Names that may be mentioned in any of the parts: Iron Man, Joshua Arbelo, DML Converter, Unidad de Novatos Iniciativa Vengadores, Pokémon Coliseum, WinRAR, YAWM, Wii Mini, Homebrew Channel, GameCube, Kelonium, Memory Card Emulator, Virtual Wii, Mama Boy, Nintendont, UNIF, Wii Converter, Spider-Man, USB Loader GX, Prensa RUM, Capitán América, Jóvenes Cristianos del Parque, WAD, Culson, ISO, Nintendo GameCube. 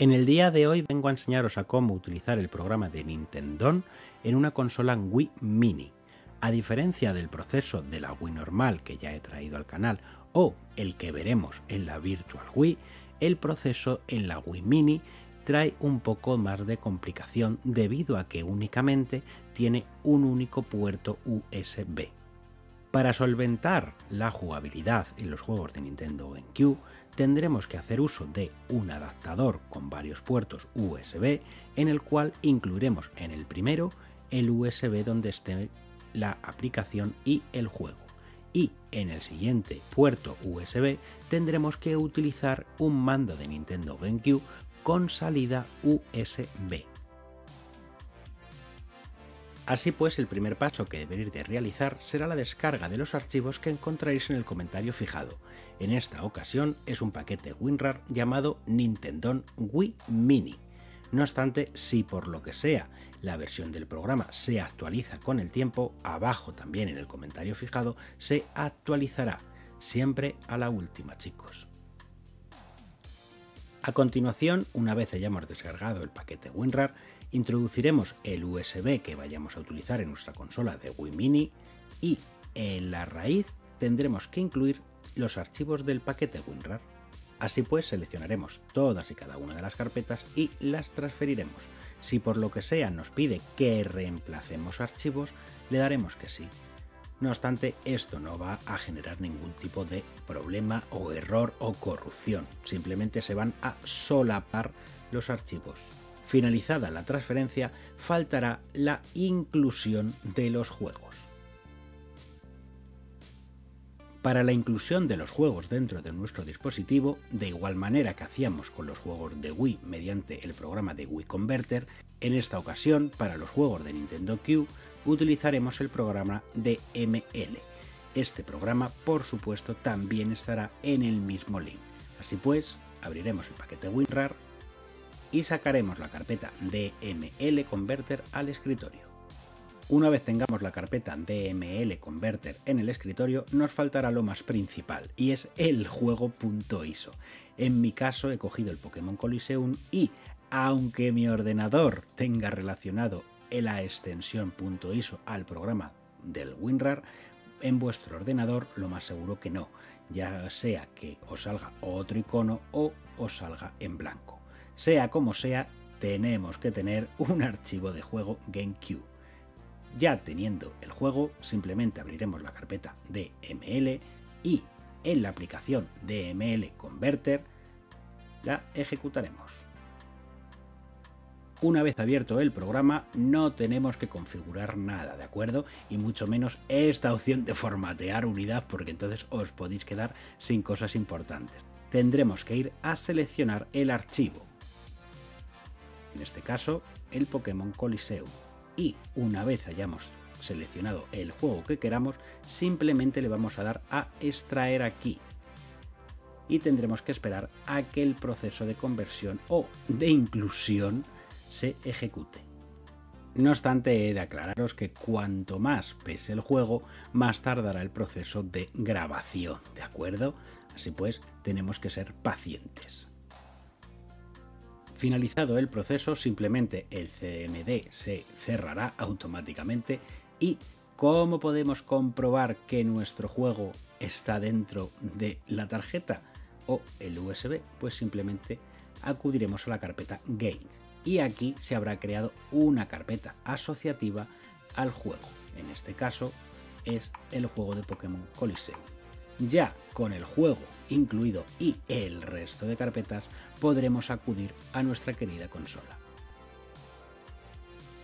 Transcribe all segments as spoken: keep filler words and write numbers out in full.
En el día de hoy vengo a enseñaros a cómo utilizar el programa de Nintendont en una consola Wii Mini. A diferencia del proceso de la Wii normal que ya he traído al canal o el que veremos en la Virtual Wii, el proceso en la Wii Mini trae un poco más de complicación debido a que únicamente tiene un único puerto U S B. Para solventar la jugabilidad en los juegos de Nintendo GameCube, tendremos que hacer uso de un adaptador con varios puertos U S B, en el cual incluiremos en el primero el U S B donde esté la aplicación y el juego, y en el siguiente puerto U S B tendremos que utilizar un mando de Nintendo GameCube con salida U S B. Así pues, el primer paso que deberéis de realizar será la descarga de los archivos que encontraréis en el comentario fijado. En esta ocasión es un paquete WinRAR llamado Nintendont Wii Mini. No obstante, si por lo que sea la versión del programa se actualiza con el tiempo, abajo también en el comentario fijado se actualizará, siempre a la última, chicos. A continuación, una vez hayamos descargado el paquete WinRAR, introduciremos el U S B que vayamos a utilizar en nuestra consola de Wii Mini y en la raíz tendremos que incluir los archivos del paquete WinRAR. Así pues, seleccionaremos todas y cada una de las carpetas y las transferiremos. Si por lo que sea nos pide que reemplacemos archivos, le daremos que sí. No obstante, esto no va a generar ningún tipo de problema o error o corrupción, simplemente se van a solapar los archivos. Finalizada la transferencia, faltará la inclusión de los juegos. Para la inclusión de los juegos dentro de nuestro dispositivo, de igual manera que hacíamos con los juegos de Wii mediante el programa de Wii Converter, en esta ocasión, para los juegos de Nintendo Q, utilizaremos el programa D M L. Este programa, por supuesto, también estará en el mismo link. Así pues, abriremos el paquete WinRAR y sacaremos la carpeta D M L Converter al escritorio. Una vez tengamos la carpeta D M L Converter en el escritorio, nos faltará lo más principal, y es el juego.iso. En mi caso, he cogido el Pokémon Coliseum y, aunque mi ordenador tenga relacionado la extensión .iso al programa del WinRAR, en vuestro ordenador lo más seguro que no, ya sea que os salga otro icono o os salga en blanco. Sea como sea, tenemos que tener un archivo de juego GameCube. Ya teniendo el juego, simplemente abriremos la carpeta D M L y en la aplicación D M L Converter la ejecutaremos. Una vez abierto el programa, no tenemos que configurar nada, ¿de acuerdo? Y mucho menos esta opción de formatear unidad, porque entonces os podéis quedar sin cosas importantes. Tendremos que ir a seleccionar el archivo, en este caso el Pokémon Coliseum, y una vez hayamos seleccionado el juego que queramos, simplemente le vamos a dar a extraer aquí. Y tendremos que esperar a que el proceso de conversión o de inclusión se ejecute. No obstante, he de aclararos que cuanto más pese el juego, más tardará el proceso de grabación, ¿de acuerdo? Así pues, tenemos que ser pacientes. Finalizado el proceso, simplemente el C M D se cerrará automáticamente y, ¿cómo podemos comprobar que nuestro juego está dentro de la tarjeta o el U S B? Pues simplemente acudiremos a la carpeta Games. Y aquí se habrá creado una carpeta asociativa al juego, en este caso es el juego de Pokémon Coliseum. Ya con el juego incluido y el resto de carpetas podremos acudir a nuestra querida consola.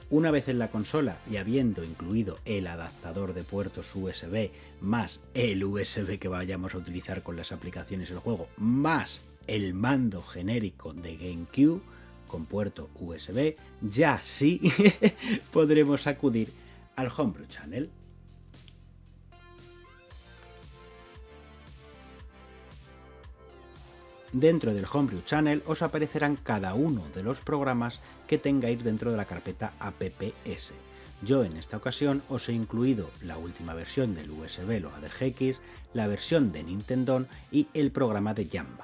Una vez en la consola y habiendo incluido el adaptador de puertos U S B más el U S B que vayamos a utilizar con las aplicaciones del juego más el mando genérico de GameCube, con puerto U S B, ya sí podremos acudir al Homebrew Channel. Dentro del Homebrew Channel os aparecerán cada uno de los programas que tengáis dentro de la carpeta apps. Yo en esta ocasión os he incluido la última versión del U S B Loader G X, la versión de Nintendont y el programa de YAWM.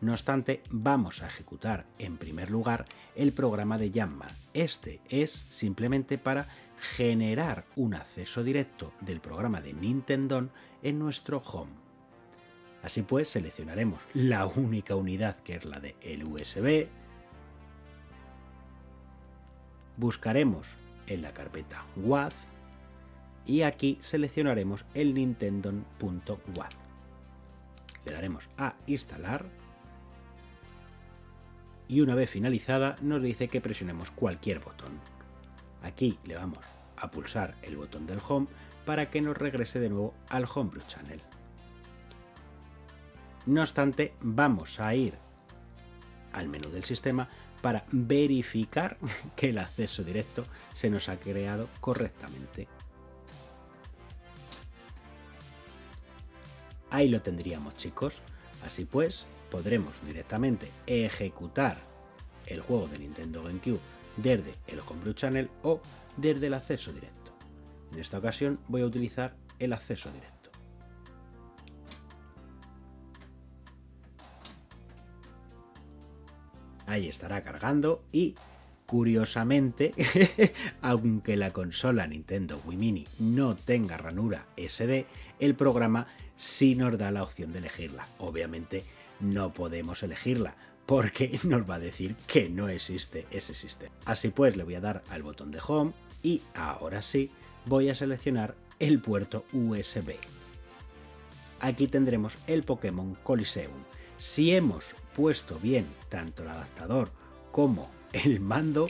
No obstante, vamos a ejecutar en primer lugar el programa de YAWM. Este es simplemente para generar un acceso directo del programa de Nintendont en nuestro home. Así pues, seleccionaremos la única unidad que es la de el U S B. Buscaremos en la carpeta W A D y aquí seleccionaremos el Nintendont.W A D. Le daremos a instalar y una vez finalizada nos dice que presionemos cualquier botón. Aquí le vamos a pulsar el botón del Home para que nos regrese de nuevo al Homebrew Channel. No obstante, vamos a ir al menú del sistema para verificar que el acceso directo se nos ha creado correctamente. Ahí lo tendríamos, chicos. Así pues, podremos directamente ejecutar el juego de Nintendo GameCube desde el Homebrew Channel o desde el acceso directo. En esta ocasión voy a utilizar el acceso directo. Ahí estará cargando y, curiosamente, aunque la consola Nintendo Wii Mini no tenga ranura ese de, el programa sí nos da la opción de elegirla. Obviamente no podemos elegirla porque nos va a decir que no existe ese sistema. Así pues, le voy a dar al botón de Home y ahora sí voy a seleccionar el puerto U S B. Aquí tendremos el Pokémon Coliseum. Si hemos puesto bien tanto el adaptador como el mando,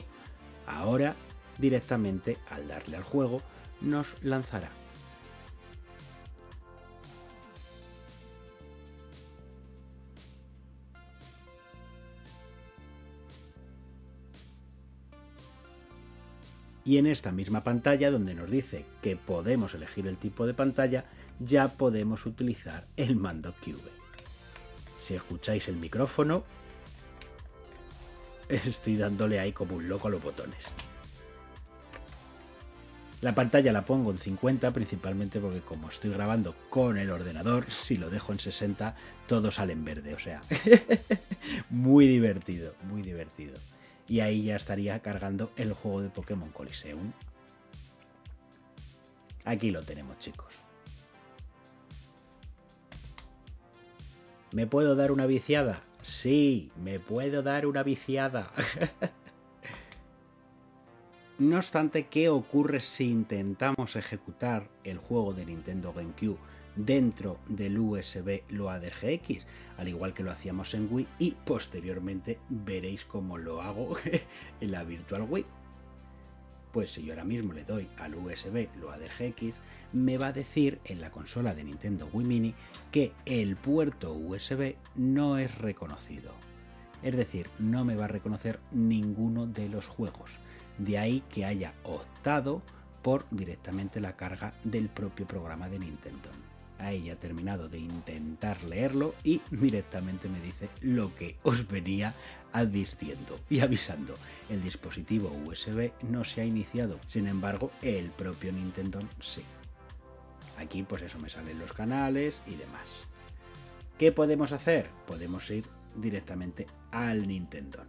ahora directamente al darle al juego nos lanzará. Y en esta misma pantalla donde nos dice que podemos elegir el tipo de pantalla, ya podemos utilizar el mando Cube. Si escucháis el micrófono, estoy dándole ahí como un loco a los botones. La pantalla la pongo en cincuenta principalmente porque como estoy grabando con el ordenador, si lo dejo en sesenta todo sale en verde, o sea, muy divertido, muy divertido. Y ahí ya estaría cargando el juego de Pokémon Coliseum. Aquí lo tenemos, chicos. ¿Me puedo dar una viciada? Sí, me puedo dar una viciada. No obstante, ¿qué ocurre si intentamos ejecutar el juego de Nintendo GameCube dentro del U S B Loader G X? Al igual que lo hacíamos en Wii y posteriormente veréis cómo lo hago en la Virtual Wii. Pues si yo ahora mismo le doy al U S B Loader G X, me va a decir en la consola de Nintendo Wii Mini que el puerto U S B no es reconocido. Es decir, no me va a reconocer ninguno de los juegos. De ahí que haya optado por directamente la carga del propio programa de Nintendo. Ahí ya he terminado de intentar leerlo y directamente me dice lo que os venía advirtiendo y avisando. El dispositivo U S B no se ha iniciado, sin embargo el propio Nintendo sí. Aquí pues eso, me salen los canales y demás. ¿Qué podemos hacer? Podemos ir directamente al Nintendo.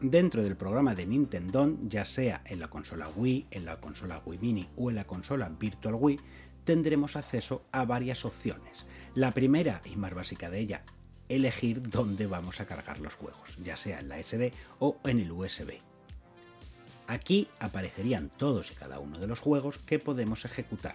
Dentro del programa de Nintendo, ya sea en la consola Wii, en la consola Wii Mini o en la consola Virtual Wii, tendremos acceso a varias opciones. La primera y más básica de ella, elegir dónde vamos a cargar los juegos, ya sea en la ese de o en el U S B. Aquí aparecerían todos y cada uno de los juegos que podemos ejecutar,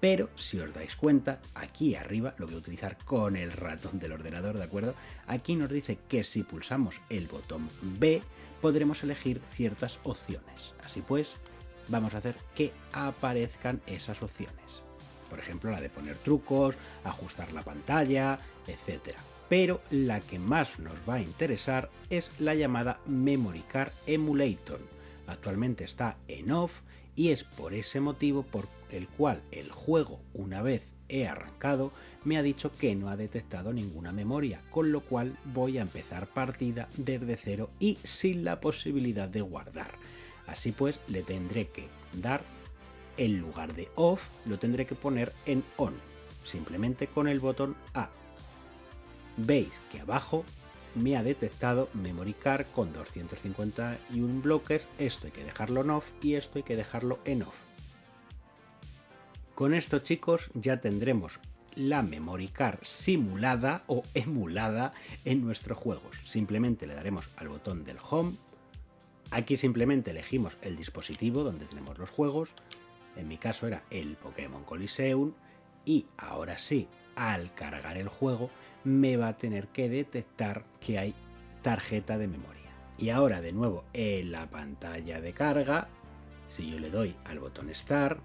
pero si os dais cuenta, aquí arriba, lo voy a utilizar con el ratón del ordenador, ¿de acuerdo? Aquí nos dice que si pulsamos el botón B, podremos elegir ciertas opciones. Así pues, vamos a hacer que aparezcan esas opciones. Por ejemplo, la de poner trucos, ajustar la pantalla, etcétera. Pero la que más nos va a interesar es la llamada Memory Card Emulator. Actualmente está en off y es por ese motivo por el cual el juego, una vez he arrancado, me ha dicho que no ha detectado ninguna memoria, con lo cual voy a empezar partida desde cero y sin la posibilidad de guardar. Así pues, le tendré que dar en lugar de off, lo tendré que poner en on, simplemente con el botón A. veis que abajo me ha detectado Memory Card con doscientos cincuenta y uno bloques, esto hay que dejarlo en off y esto hay que dejarlo en off. Con esto, chicos, ya tendremos la Memory Card simulada o emulada en nuestros juegos. Simplemente le daremos al botón del Home. Aquí simplemente elegimos el dispositivo donde tenemos los juegos. En mi caso era el Pokémon Coliseum. Y ahora sí, al cargar el juego, me va a tener que detectar que hay tarjeta de memoria. Y ahora de nuevo en la pantalla de carga, si yo le doy al botón Start,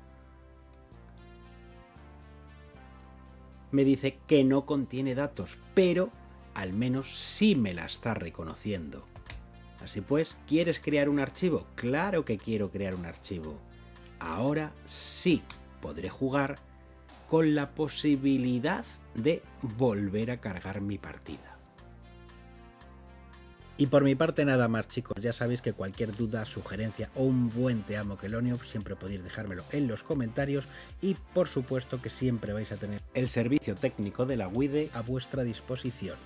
me dice que no contiene datos, pero al menos sí me la está reconociendo. Así pues, ¿quieres crear un archivo? Claro que quiero crear un archivo. Ahora sí podré jugar con la posibilidad de volver a cargar mi partida. Y por mi parte nada más, chicos. Ya sabéis que cualquier duda, sugerencia o un buen te amo Kelonium siempre podéis dejármelo en los comentarios, y por supuesto que siempre vais a tener el servicio técnico de la WAD a vuestra disposición.